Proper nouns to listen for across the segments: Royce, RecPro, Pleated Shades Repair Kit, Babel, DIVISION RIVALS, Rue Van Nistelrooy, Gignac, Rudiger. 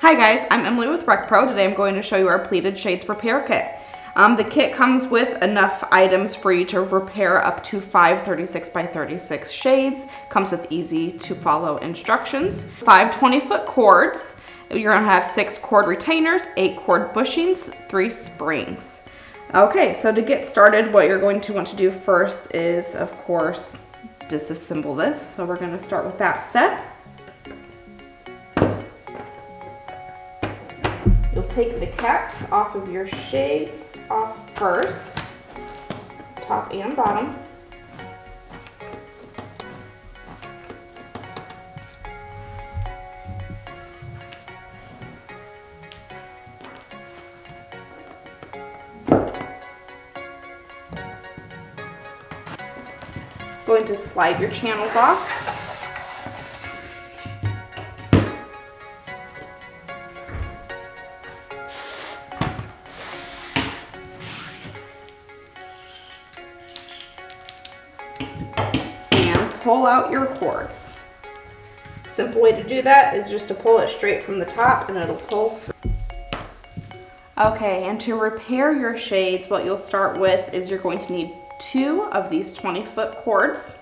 Hi guys, I'm Emily with RecPro. Today I'm going to show you our Pleated Shades Repair Kit. The kit comes with enough items for you to repair up to 5 36 by 36 shades. Comes with easy to follow instructions. 5 20-foot cords. You're going to have 6 cord retainers, 8 cord bushings, 3 springs. Okay, so to get started, what you're going to want to do first is, of course, disassemble this. So we're going to start with that step. You'll take the caps off of your shades off first, top and bottom. Going to slide your channels off. And pull out your cords. Simple way to do that is just to pull it straight from the top and it'll pull through. Okay, and to repair your shades, what you'll start with is you're going to need 2 of these 20-foot cords.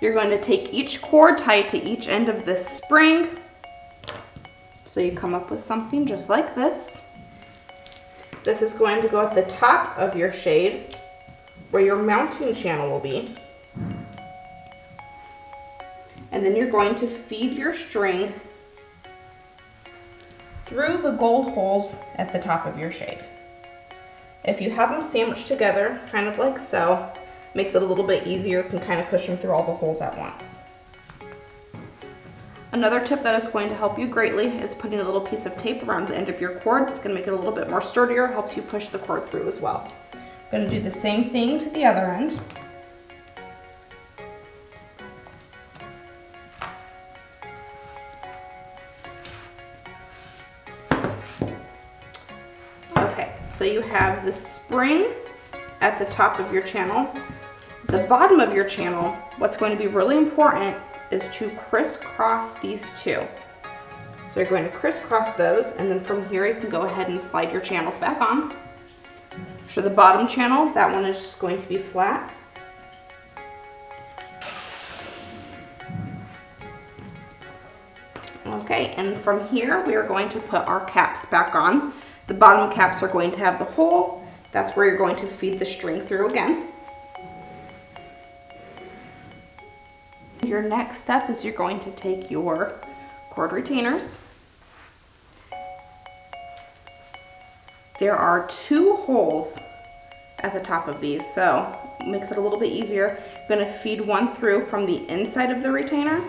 You're going to take each cord, tie it to each end of this spring. So you come up with something just like this. This is going to go at the top of your shade where your mounting channel will be. And then you're going to feed your string through the gold holes at the top of your shade. If you have them sandwiched together, kind of like so, makes it a little bit easier. You can kind of push them through all the holes at once. Another tip that is going to help you greatly is putting a little piece of tape around the end of your cord. It's going to make it a little bit more sturdier, helps you push the cord through as well. I'm going to do the same thing to the other end. So you have the spring at the top of your channel. The bottom of your channel, what's going to be really important is to crisscross these 2. So you're going to crisscross those, and then from here you can go ahead and slide your channels back on. So the bottom channel, that one is just going to be flat. Okay, and from here we are going to put our caps back on. The bottom caps are going to have the hole. That's where you're going to feed the string through again. Your next step is you're going to take your cord retainers. There are 2 holes at the top of these, so it makes it a little bit easier. You're going to feed one through from the inside of the retainer.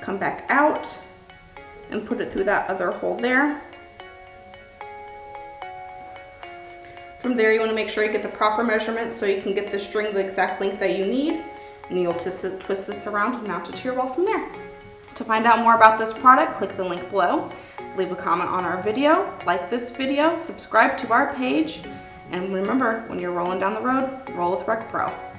Come back out and put it through that other hole there. From there, you want to make sure you get the proper measurement so you can get the string the exact length that you need, and you'll just twist this around and mount it to your wall from there. To find out more about this product, click the link below, leave a comment on our video, like this video, subscribe to our page, and remember, when you're rolling down the road, roll with RecPro.